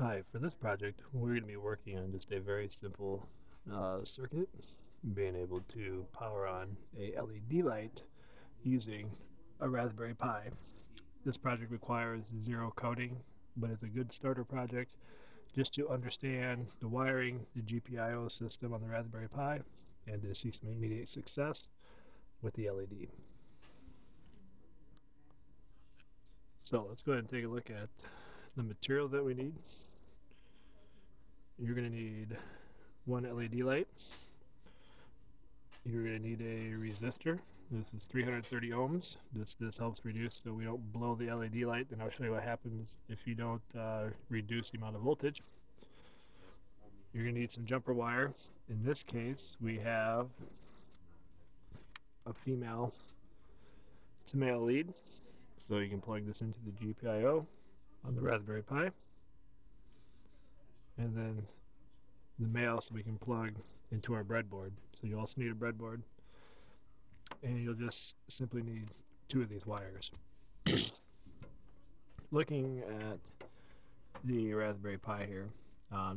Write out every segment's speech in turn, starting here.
Hi, for this project, we're going to be working on just a very simple circuit, being able to power on a LED light using a Raspberry Pi. This project requires zero coding, but it's a good starter project just to understand the wiring, the GPIO system on the Raspberry Pi, and to see some immediate success with the LED. So let's go ahead and take a look at the materials that we need. You're going to need one LED light. You're going to need a resistor. This is 330 ohms. This helps reduce so we don't blow the LED light, and I'll show you what happens if you don't reduce the amount of voltage. You're going to need some jumper wire. In this case, we have a female to male lead, so you can plug this into the GPIO on the Raspberry Pi, and then the male so we can plug into our breadboard. So you also need a breadboard, and you'll just simply need two of these wires. Looking at the Raspberry Pi here,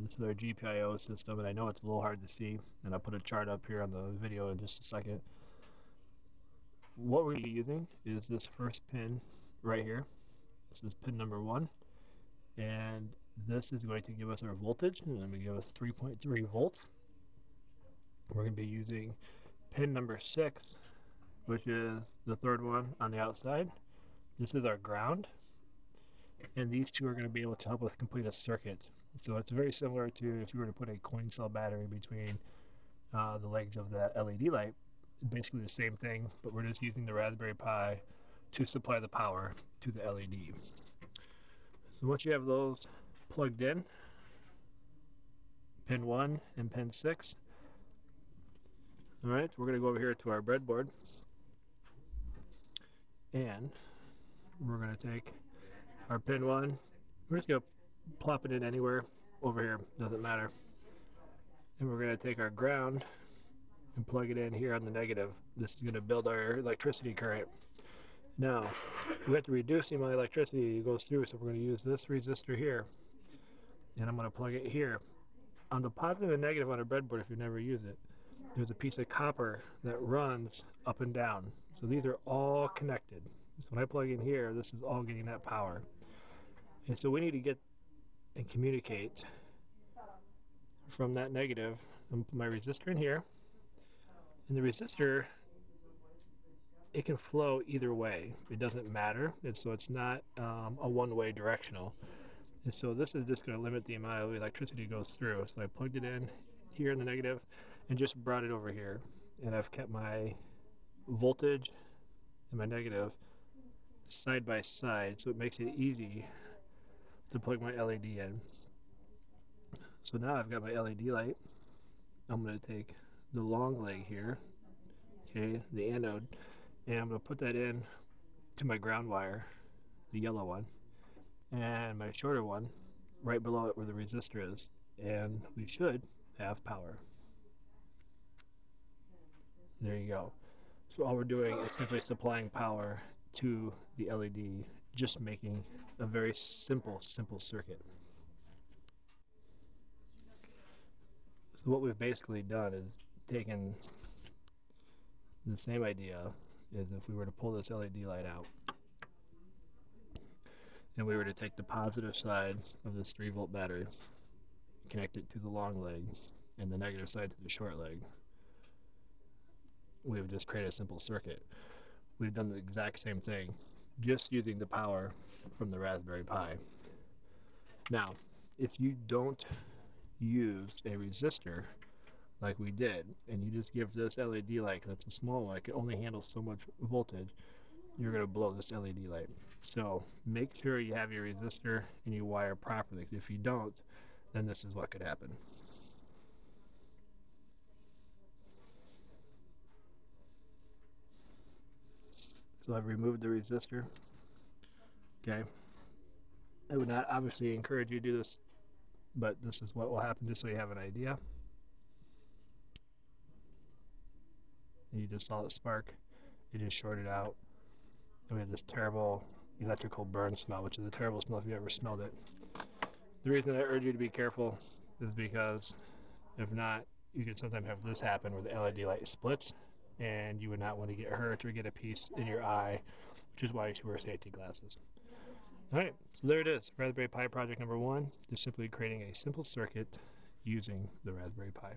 this is our GPIO system, and I know it's a little hard to see, and I'll put a chart up here on the video in just a second. What we're going to be using is this first pin right here. This is pin number 1, and this is going to give us our voltage, and then we give us 3.3 volts. We're going to be using pin number 6, which is the third one on the outside. This is our ground, and these two are going to be able to help us complete a circuit. So it's very similar to if you were to put a coin cell battery between the legs of that LED light. Basically the same thing, but we're just using the Raspberry Pi to supply the power to the LED. So once you have those plugged in, pin 1 and pin 6, all right, we're going to go over here to our breadboard, and we're going to take our pin 1, we're just going to plop it in anywhere over here, doesn't matter, and we're going to take our ground and plug it in here on the negative. This is going to build our electricity current. Now, we have to reduce the amount of electricity that goes through, so we're going to use this resistor here, and I'm going to plug it here. On the positive and negative on a breadboard, if you never use it, there's a piece of copper that runs up and down. So these are all connected. So when I plug in here, this is all getting that power. And so we need to get and communicate from that negative. I'm going to put my resistor in here, and the resistor, it can flow either way. It doesn't matter. And so it's not a one-way directional. And so this is just going to limit the amount of electricity goes through. So I plugged it in here in the negative and just brought it over here. And I've kept my voltage and my negative side by side, so it makes it easy to plug my LED in. So now I've got my LED light. I'm going to take the long leg here, okay, the anode, and I'm going to put that in to my ground wire, the yellow one, and my shorter one right below it where the resistor is, and we should have power. There you go. So all we're doing is simply supplying power to the LED, just making a very simple circuit. So what we've basically done is taken the same idea as if we were to pull this LED light out and we were to take the positive side of this 3-volt battery, connect it to the long leg, and the negative side to the short leg. We've just created a simple circuit. We've done the exact same thing, just using the power from the Raspberry Pi. Now, if you don't use a resistor like we did, and you just give this LED light, that's a small one, it can only handle so much voltage, you're going to blow this LED light. So make sure you have your resistor and you wire properly. If you don't, then this is what could happen. So I've removed the resistor. Okay. I would not obviously encourage you to do this, but this is what will happen just so you have an idea. You just saw it spark, it just shorted out, and we had this terrible electrical burn smell, which is a terrible smell if you ever smelled it. The reason I urge you to be careful is because if not, you could sometimes have this happen where the LED light splits, and you would not want to get hurt or get a piece in your eye, which is why you should wear safety glasses. All right, so there it is, Raspberry Pi project number 1, just simply creating a simple circuit using the Raspberry Pi.